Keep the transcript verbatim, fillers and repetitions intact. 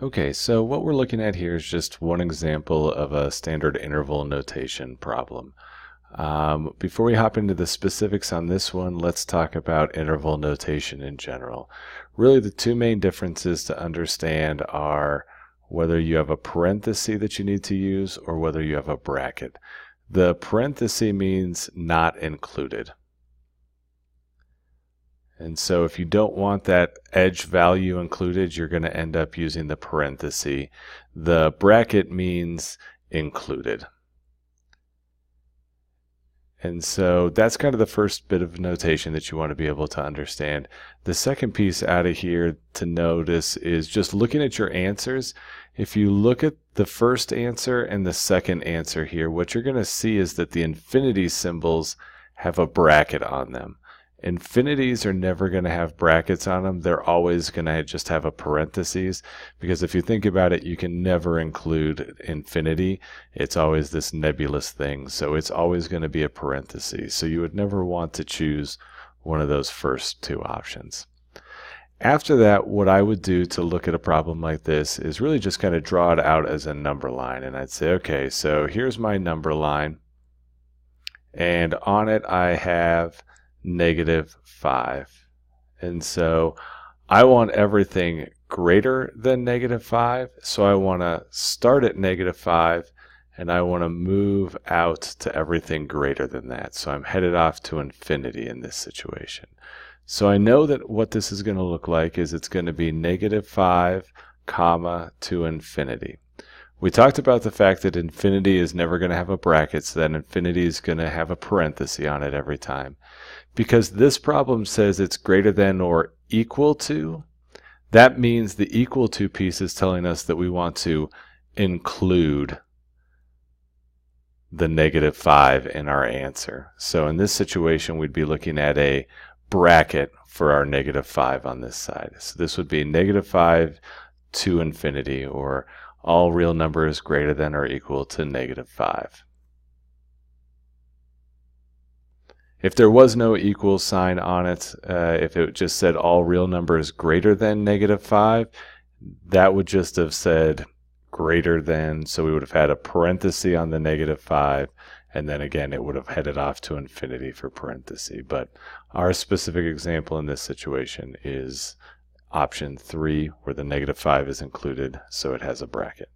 Okay, so what we're looking at here is just one example of a standard interval notation problem. Um, before we hop into the specifics on this one, let's talk about interval notation in general. Really, the two main differences to understand are whether you have a parenthesis that you need to use or whether you have a bracket. The parenthesis means not included. And so if you don't want that edge value included, you're going to end up using the parenthesis. The bracket means included. And so that's kind of the first bit of notation that you want to be able to understand. The second piece out of here to notice is just looking at your answers. If you look at the first answer and the second answer here, what you're going to see is that the infinity symbols have a bracket on them. Infinities are never going to have brackets on them. They're always going to just have a parenthesis, because if you think about it, you can never include infinity. It's always this nebulous thing, so it's always going to be a parenthesis. So you would never want to choose one of those first two options. After that, what I would do to look at a problem like this is really just kind of draw it out as a number line, and I'd say, okay, so here's my number line, and on it I have negative five. And so I want everything greater than negative five, so I want to start at negative five and I want to move out to everything greater than that. So I'm headed off to infinity in this situation. So I know that what this is going to look like is it's going to be negative five comma to infinity. We talked about the fact that infinity is never going to have a bracket, so that infinity is going to have a parenthesis on it every time. Because this problem says it's greater than or equal to, that means the equal to piece is telling us that we want to include the negative five in our answer. So in this situation, we'd be looking at a bracket for our negative five on this side. So this would be negative five to infinity, or all real numbers greater than or equal to negative five. If there was no equal sign on it, uh, if it just said all real numbers greater than negative five, that would just have said greater than, so we would have had a parenthesis on the negative five, and then again it would have headed off to infinity for parenthesis. But our specific example in this situation is option three, where the negative five is included, so it has a bracket.